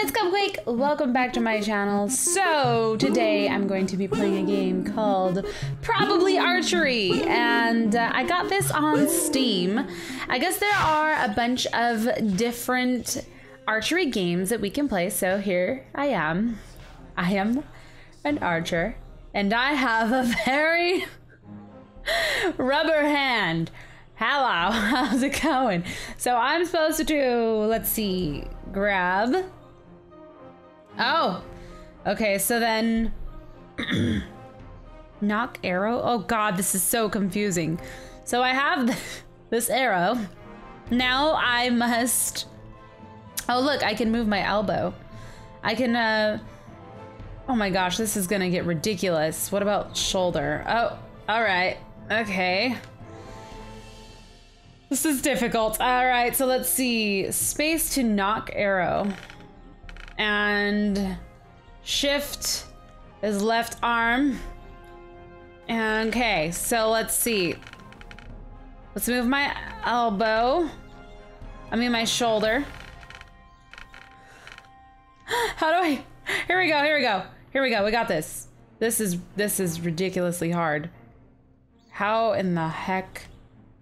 everyone, it's Cupquake! Welcome back to my channel. So, today I'm going to be playing a game called Probably Archery, and I got this on Steam. I guess there are a bunch of different archery games that we can play, so here I am. I am an archer, and I have a very rubber hand. Hello, how's it going? So I'm supposed to do, let's see, grab. Oh, okay, so then knock arrow. Oh God, this is so confusing. So I have this arrow. Now I must, oh look, I can move my elbow. I can, oh my gosh, this is gonna get ridiculous. What about shoulder? Oh, all right, okay. This is difficult. All right, so let's see. Space to knock arrow. And shift is left arm. Okay, so let's see. Let's move my elbow. I mean my shoulder. How do I? Here we go, here we go. Here we go, we got this. This is ridiculously hard. How in the heck?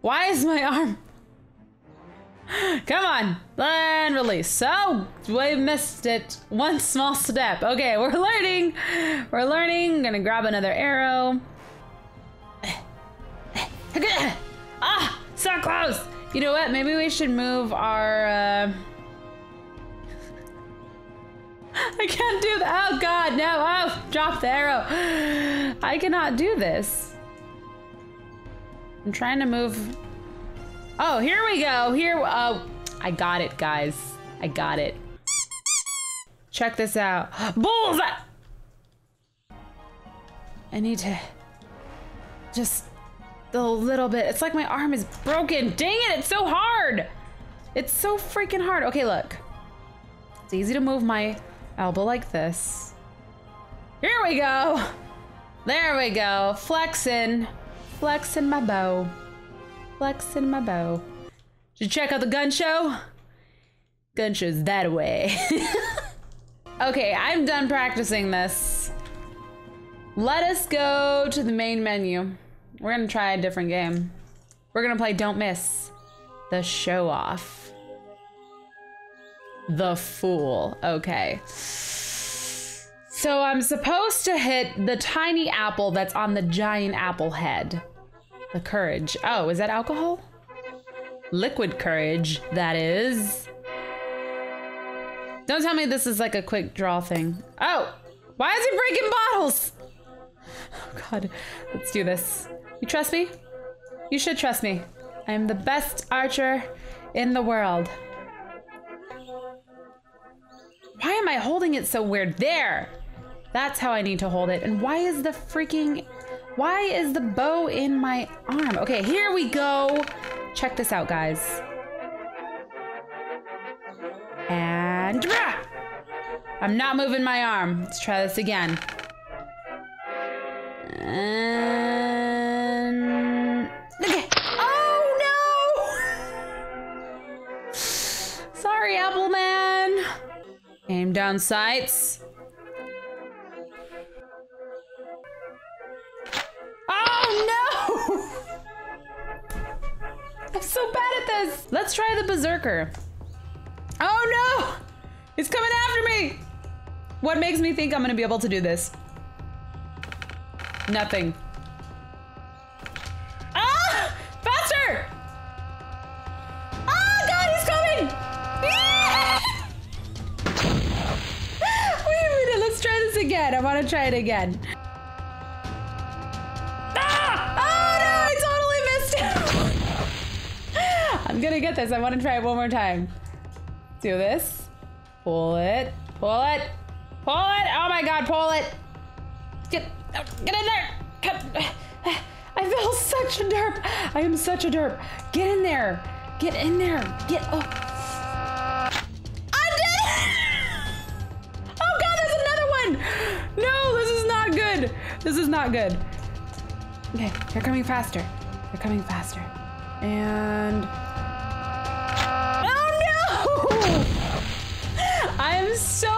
Why is my arm? Come on, and release. Oh, we missed it. One small step. Okay, we're learning. We're learning. Gonna grab another arrow. Ah, so close. You know what? Maybe we should move our. I can't do that. Oh God, no! Oh, drop the arrow. I cannot do this. I'm trying to move. Oh, here we go. Here. Oh, I got it, guys. I got it. Check this out. Bullseye. I need to just a little bit. It's like my arm is broken. Dang it. It's so hard. It's so freaking hard. Okay, look. It's easy to move my elbow like this. Here we go. There we go. Flexing. Flexing my bow. Flexing my bow. Did you check out the gun show? Gun show's that way. Okay, I'm done practicing this. Let us go to the main menu. We're gonna try a different game. We're gonna play Don't Miss. The show off. The fool. Okay. So I'm supposed to hit the tiny apple that's on the giant apple head. The courage. Oh, is that alcohol? Liquid courage, that is. Don't tell me this is like a quick draw thing. Oh, why is it breaking bottles? Oh God, let's do this. You trust me? You should trust me. I am the best archer in the world. Why am I holding it so weird? There! That's how I need to hold it. And why is the bow in my arm? Okay, here we go. Check this out, guys. And I'm not moving my arm. Let's try this again. And okay. Oh no! Sorry, Apple Man. Aim down sights. I'm so bad at this. Let's try the Berserker. Oh no! It's coming after me! What makes me think I'm gonna be able to do this? Nothing. Ah! Faster! Oh God, he's coming! Yeah! Wait a minute, let's try this again. I wanna try it again. I'm gonna get this. I want to try it one more time. Do this. Pull it. Pull it. Pull it. Oh my God, pull it. Get in there. Come. I feel such a derp. I am such a derp. Get in there. Get in there. Get. Oh. I did it. Oh God, there's another one. No, this is not good. This is not good. Okay, they're coming faster. They're coming faster. And. I'm so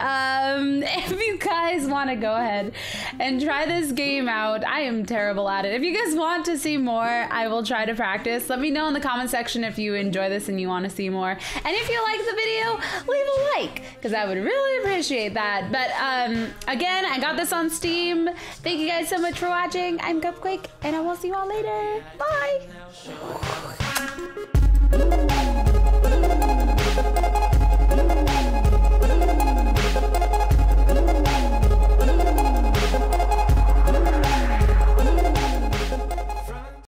If you guys want to go ahead and try this game out, I am terrible at it. If you guys want to see more, I will try to practice. Let me know in the comment section if you enjoy this and you want to see more. And if you like the video, leave a like, because I would really appreciate that. But again, I got this on Steam. Thank you guys so much for watching. I'm Cupquake, and I will see you all later. Bye!